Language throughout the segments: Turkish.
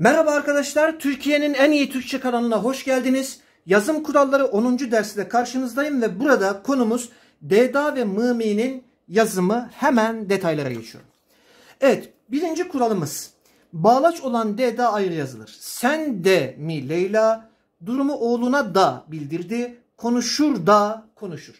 Merhaba arkadaşlar, Türkiye'nin en iyi Türkçe kanalına hoş geldiniz. Yazım kuralları 10. derste karşınızdayım ve burada konumuz Deda ve Mımi'nin yazımı. Hemen detaylara geçiyorum. Evet, birinci kuralımız: bağlaç olan Deda ayrı yazılır. Sen de mi Leyla, durumu oğluna da bildirdi, konuşur da konuşur.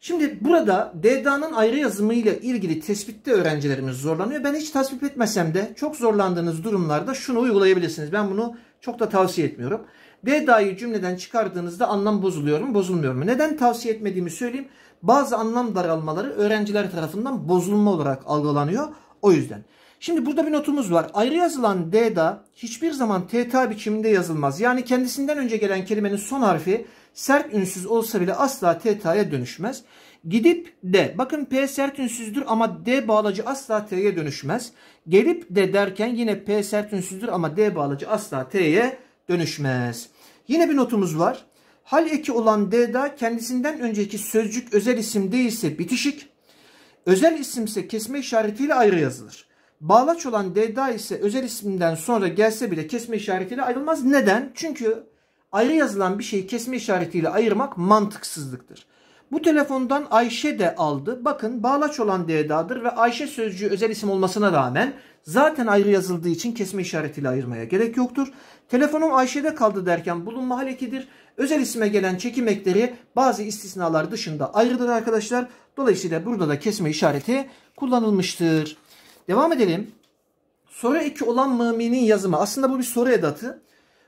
Şimdi burada Deda'nın ayrı yazımıyla ilgili tespitte öğrencilerimiz zorlanıyor. Ben hiç tasvip etmesem de çok zorlandığınız durumlarda şunu uygulayabilirsiniz. Ben bunu çok da tavsiye etmiyorum. Deda'yı cümleden çıkardığınızda anlam bozuluyor mu, bozulmuyor mu? Neden tavsiye etmediğimi söyleyeyim. Bazı anlam daralmaları öğrenciler tarafından bozulma olarak algılanıyor. O yüzden. Şimdi burada bir notumuz var. Ayrı yazılan Deda hiçbir zaman TT biçiminde yazılmaz. Yani kendisinden önce gelen kelimenin son harfi sert ünsüz olsa bile asla TT'ye dönüşmez. Gidip de, bakın P sert ünsüzdür ama D bağlacı asla T'ye dönüşmez. Gelip de derken yine P sert ünsüzdür ama D bağlacı asla T'ye dönüşmez. Yine bir notumuz var. Hal eki olan Deda kendisinden önceki sözcük özel isim değilse bitişik, özel isimse kesme işaretiyle ayrı yazılır. Bağlaç olan Deda ise özel isimden sonra gelse bile kesme işaretiyle ayrılmaz. Neden? Çünkü ayrı yazılan bir şeyi kesme işaretiyle ayırmak mantıksızlıktır. Bu telefondan Ayşe de aldı. Bakın bağlaç olan Deda'dır ve Ayşe sözcüğü özel isim olmasına rağmen zaten ayrı yazıldığı için kesme işaretiyle ayırmaya gerek yoktur. Telefonum Ayşe'de kaldı derken bulunma hal ekidir. Özel isme gelen çekim ekleri bazı istisnalar dışında ayrıdır arkadaşlar. Dolayısıyla burada da kesme işareti kullanılmıştır. Devam edelim. Soru eki olan Mımi'nin yazımı. Aslında bu bir soru edatı.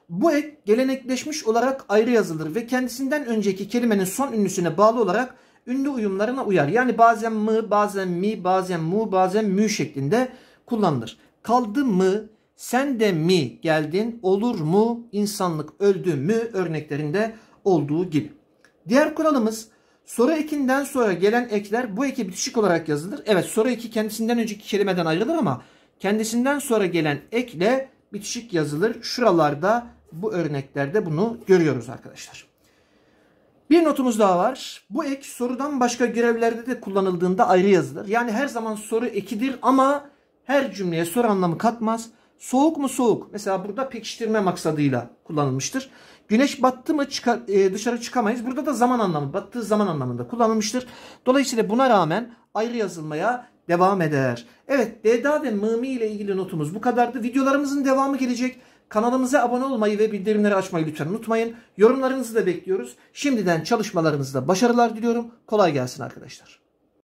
Bu ek gelenekleşmiş olarak ayrı yazılır ve kendisinden önceki kelimenin son ünlüsüne bağlı olarak ünlü uyumlarına uyar. Yani bazen mı, bazen mi, bazen mu, bazen mü şeklinde kullanılır. Kaldı mı, sen de mi geldin, olur mu, insanlık öldü mü örneklerinde olduğu gibi. Diğer kuralımız: soru ekinden sonra gelen ekler bu eki bitişik olarak yazılır. Evet, soru eki kendisinden önceki kelimeden ayrılır ama kendisinden sonra gelen ekle bitişik yazılır. Şuralarda, bu örneklerde bunu görüyoruz arkadaşlar. Bir notumuz daha var. Bu ek sorudan başka görevlerde de kullanıldığında ayrı yazılır. Yani her zaman soru ekidir ama her cümleye soru anlamı katmaz. Soğuk mu, soğuk? Mesela burada pekiştirme maksadıyla kullanılmıştır. Güneş battı mı dışarı çıkamayız. Burada da zaman anlamı, battığı zaman anlamında kullanılmıştır. Dolayısıyla buna rağmen ayrı yazılmaya devam eder. Evet, Deda ve Mımi ile ilgili notumuz bu kadardı. Videolarımızın devamı gelecek. Kanalımıza abone olmayı ve bildirimleri açmayı lütfen unutmayın. Yorumlarınızı da bekliyoruz. Şimdiden çalışmalarınızda başarılar diliyorum. Kolay gelsin arkadaşlar.